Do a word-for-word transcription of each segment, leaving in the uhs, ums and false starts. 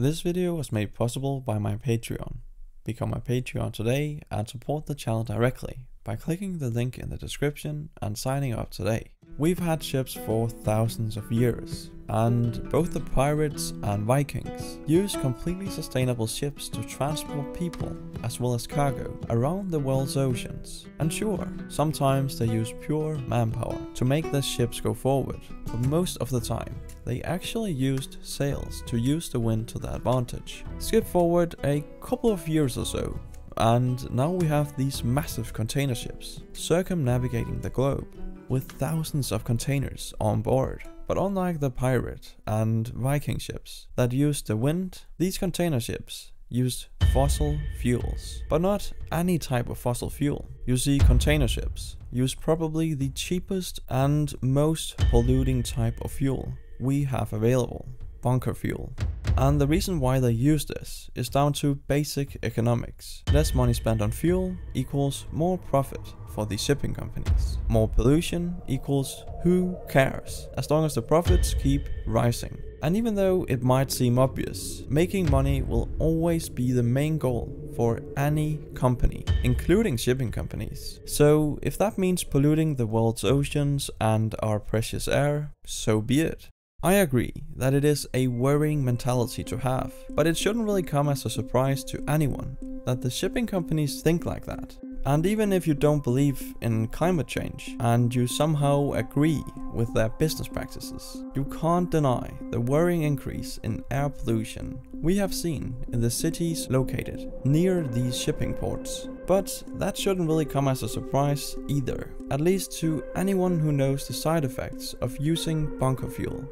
This video was made possible by my Patreon. Become a Patreon today and support the channel directly by clicking the link in the description and signing up today. We've had ships for thousands of years, and both the pirates and Vikings used completely sustainable ships to transport people as well as cargo around the world's oceans. And sure, sometimes they use pure manpower to make their ships go forward, but most of the time they actually used sails to use the wind to their advantage. Skip forward a couple of years or so, and now we have these massive container ships circumnavigating the globe, with thousands of containers on board. But unlike the pirate and Viking ships that used the wind, these container ships used fossil fuels. But not any type of fossil fuel. You see, container ships use probably the cheapest and most polluting type of fuel we have available, bunker fuel. And the reason why they use this is down to basic economics. Less money spent on fuel equals more profit for the shipping companies. More pollution equals who cares, as long as the profits keep rising. And even though it might seem obvious, making money will always be the main goal for any company, including shipping companies. So if that means polluting the world's oceans and our precious air, so be it. I agree that it is a worrying mentality to have, but it shouldn't really come as a surprise to anyone that the shipping companies think like that. And even if you don't believe in climate change and you somehow agree with their business practices, you can't deny the worrying increase in air pollution we have seen in the cities located near these shipping ports. But that shouldn't really come as a surprise either, at least to anyone who knows the side effects of using bunker fuel,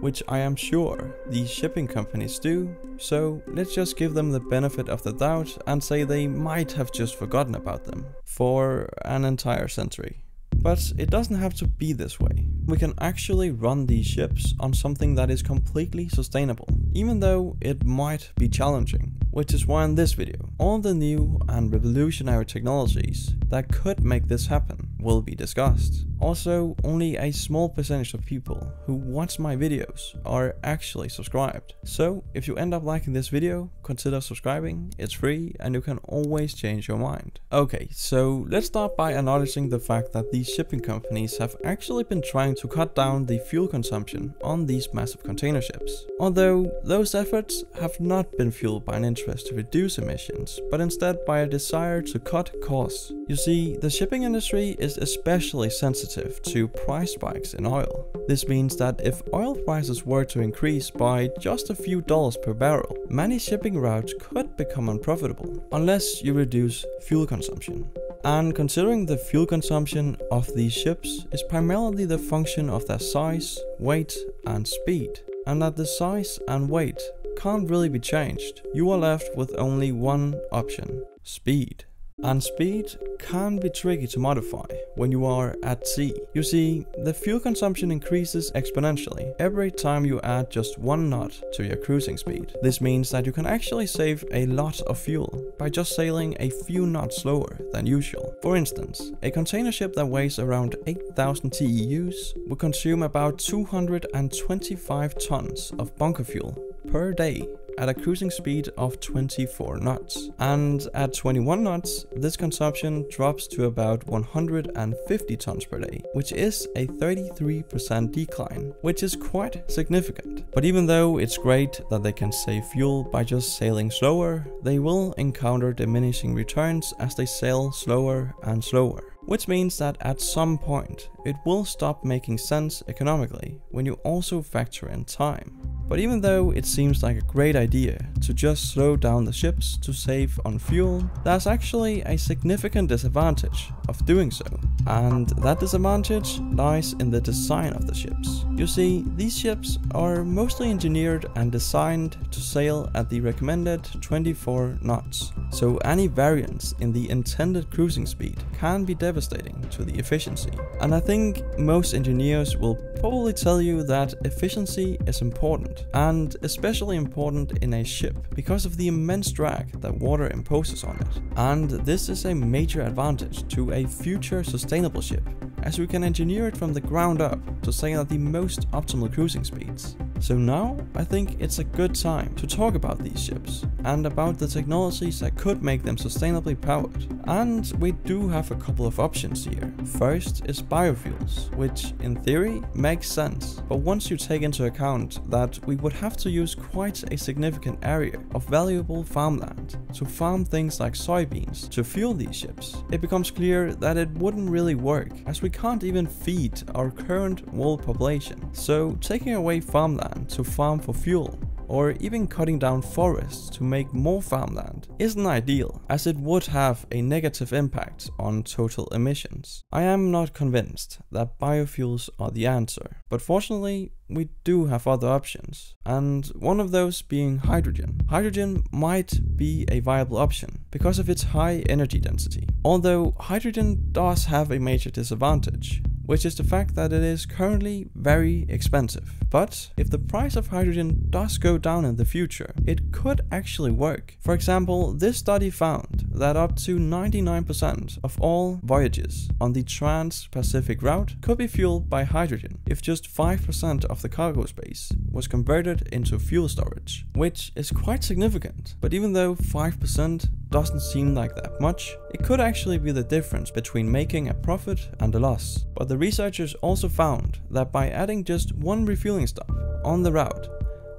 which I am sure these shipping companies do, so let's just give them the benefit of the doubt and say they might have just forgotten about them for an entire century. But it doesn't have to be this way. We can actually run these ships on something that is completely sustainable, even though it might be challenging, which is why in this video, all the new and revolutionary technologies that could make this happen will be discussed. Also, only a small percentage of people who watch my videos are actually subscribed. So if you end up liking this video, consider subscribing, it's free and you can always change your mind. Okay, so let's start by acknowledging the fact that these shipping companies have actually been trying to cut down the fuel consumption on these massive container ships. Although those efforts have not been fueled by an interest to reduce emissions, but instead by a desire to cut costs. You see, the shipping industry is especially sensitive to price spikes in oil. This means that if oil prices were to increase by just a few dollars per barrel, many shipping routes could become unprofitable unless you reduce fuel consumption. And considering the fuel consumption of these ships is primarily the function of their size, weight and speed, and that the size and weight can't really be changed, you are left with only one option: speed. And speed can be tricky to modify when you are at sea. You see, the fuel consumption increases exponentially every time you add just one knot to your cruising speed. This means that you can actually save a lot of fuel by just sailing a few knots slower than usual. For instance, a container ship that weighs around eight thousand T E Us would consume about two hundred twenty-five tons of bunker fuel per day at a cruising speed of twenty-four knots, and at twenty-one knots this consumption drops to about one hundred fifty tons per day, which is a thirty-three percent decline, which is quite significant. But even though it's great that they can save fuel by just sailing slower, they will encounter diminishing returns as they sail slower and slower. Which means that at some point, it will stop making sense economically when you also factor in time. But even though it seems like a great idea to just slow down the ships to save on fuel, there's actually a significant disadvantage of doing so. And that disadvantage lies in the design of the ships. You see, these ships are mostly engineered and designed to sail at the recommended twenty-four knots. So any variance in the intended cruising speed can be devastating to the efficiency. And I think most engineers will probably tell you that efficiency is important, and especially important in a ship because of the immense drag that water imposes on it. And this is a major advantage to a future sustainable ship, as we can engineer it from the ground up to sail at the most optimal cruising speeds. So now, I think it's a good time to talk about these ships, and about the technologies that could make them sustainably powered. And we do have a couple of options here. First is biofuels, which in theory makes sense, but once you take into account that we would have to use quite a significant area of valuable farmland to farm things like soybeans to fuel these ships, it becomes clear that it wouldn't really work, as we can't even feed our current world population. So taking away farmland to farm for fuel, or even cutting down forests to make more farmland, isn't ideal, as it would have a negative impact on total emissions. I am not convinced that biofuels are the answer, but fortunately, we do have other options, and one of those being hydrogen. Hydrogen might be a viable option because of its high energy density, although hydrogen does have a major disadvantage, which is the fact that it is currently very expensive. But if the price of hydrogen does go down in the future, it could actually work. For example, this study found that up to ninety-nine percent of all voyages on the Trans-Pacific route could be fueled by hydrogen if just five percent of the cargo space was converted into fuel storage, which is quite significant. But even though five percent doesn't seem like that much, it could actually be the difference between making a profit and a loss. But the researchers also found that by adding just one refueling stop on the route,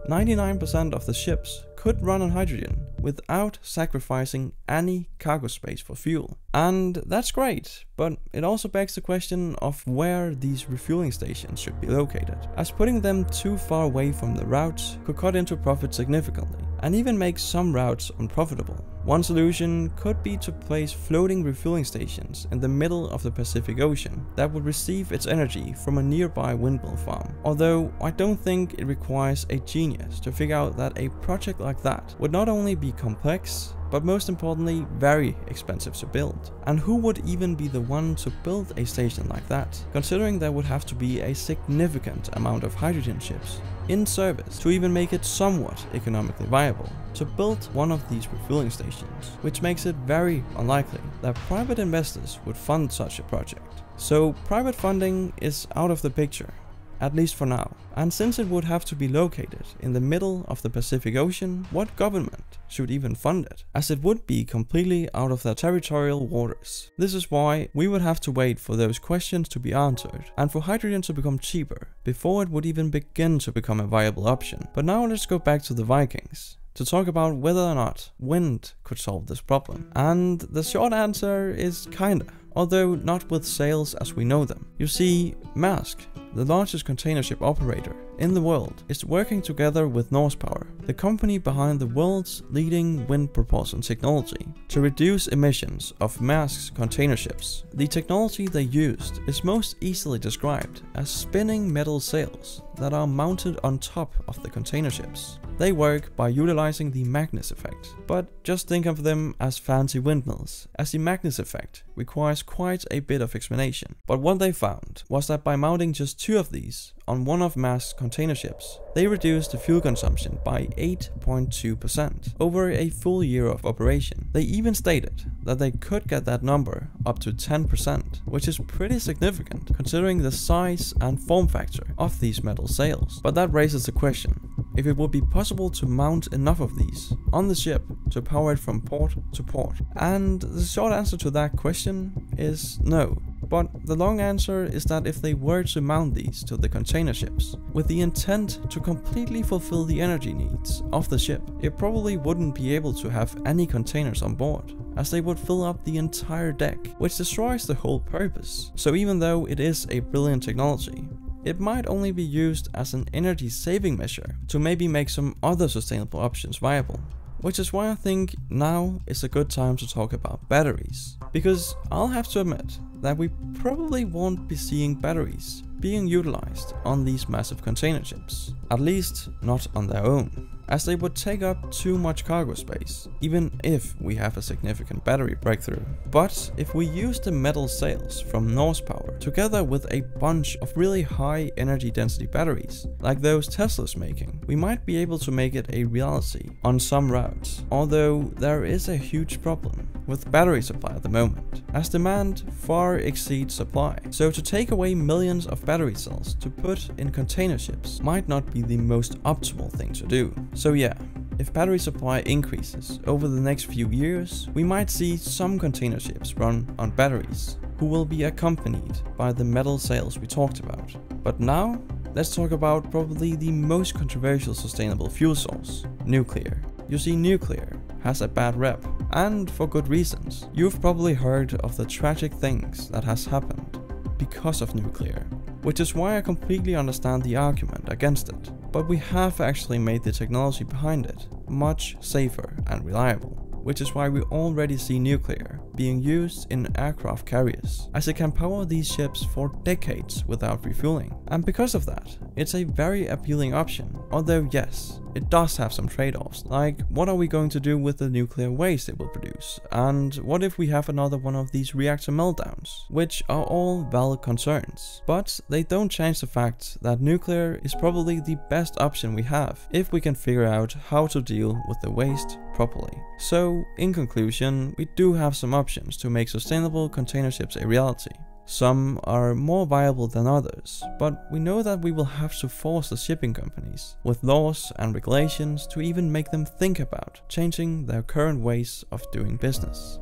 ninety-nine percent of the ships could run on hydrogen without sacrificing any cargo space for fuel. And that's great, but it also begs the question of where these refueling stations should be located, as putting them too far away from the routes could cut into profit significantly, and even make some routes unprofitable. One solution could be to place floating refueling stations in the middle of the Pacific Ocean that would receive its energy from a nearby windmill farm. Although I don't think it requires a genius to figure out that a project like that would not only be complex, but most importantly, very expensive to build. And who would even be the one to build a station like that, considering there would have to be a significant amount of hydrogen ships in service to even make it somewhat economically viable to build one of these refueling stations, which makes it very unlikely that private investors would fund such a project. So private funding is out of the picture, at least for now. And since it would have to be located in the middle of the Pacific Ocean, what government should even fund it, as it would be completely out of their territorial waters? This is why we would have to wait for those questions to be answered, and for hydrogen to become cheaper, before it would even begin to become a viable option. But now let's go back to the Vikings, to talk about whether or not wind could solve this problem. And the short answer is kinda, although not with sails as we know them. You see, Maersk, the largest container ship operator in the world, is working together with Norsepower, the company behind the world's leading wind propulsion technology, to reduce emissions of Maersk's container ships. The technology they used is most easily described as spinning metal sails that are mounted on top of the container ships. They work by utilizing the Magnus effect, but just think of them as fancy windmills, as the Magnus effect requires quite a bit of explanation. But what they found was that by mounting just two of these on one of Maersk's container ships, they reduced the fuel consumption by eight point two percent over a full year of operation. They even stated that they could get that number up to ten percent, which is pretty significant considering the size and form factor of these metal sails. But that raises the question if it would be possible to mount enough of these on the ship to power it from port to port. And the short answer to that question is no. But the long answer is that if they were to mount these to the container ships with the intent to completely fulfill the energy needs of the ship, it probably wouldn't be able to have any containers on board, as they would fill up the entire deck, which destroys the whole purpose. So even though it is a brilliant technology, it might only be used as an energy saving measure to maybe make some other sustainable options viable. Which is why I think now is a good time to talk about batteries. Because I'll have to admit that we probably won't be seeing batteries being utilized on these massive container ships, at least not on their own. as they would take up too much cargo space, even if we have a significant battery breakthrough. But if we use the metal sails from Norsepower together with a bunch of really high energy density batteries, like those Tesla's making, we might be able to make it a reality on some routes, although there is a huge problem with battery supply at the moment, as demand far exceeds supply. So to take away millions of battery cells to put in container ships might not be the most optimal thing to do. So yeah, if battery supply increases over the next few years, we might see some container ships run on batteries, who will be accompanied by the metal sails we talked about. But now, let's talk about probably the most controversial sustainable fuel source, nuclear. You see, nuclear has a bad rep, and for good reasons. You've probably heard of the tragic things that has happened because of nuclear, which is why I completely understand the argument against it. But we have actually made the technology behind it much safer and reliable, which is why we already see nuclear being used in aircraft carriers, as it can power these ships for decades without refueling. And because of that, it's a very appealing option, although yes, it does have some trade-offs, like what are we going to do with the nuclear waste it will produce, and what if we have another one of these reactor meltdowns, which are all valid concerns. But they don't change the fact that nuclear is probably the best option we have if we can figure out how to deal with the waste properly. So in conclusion, we do have some options to make sustainable container ships a reality. Some are more viable than others, but we know that we will have to force the shipping companies with laws and regulations to even make them think about changing their current ways of doing business.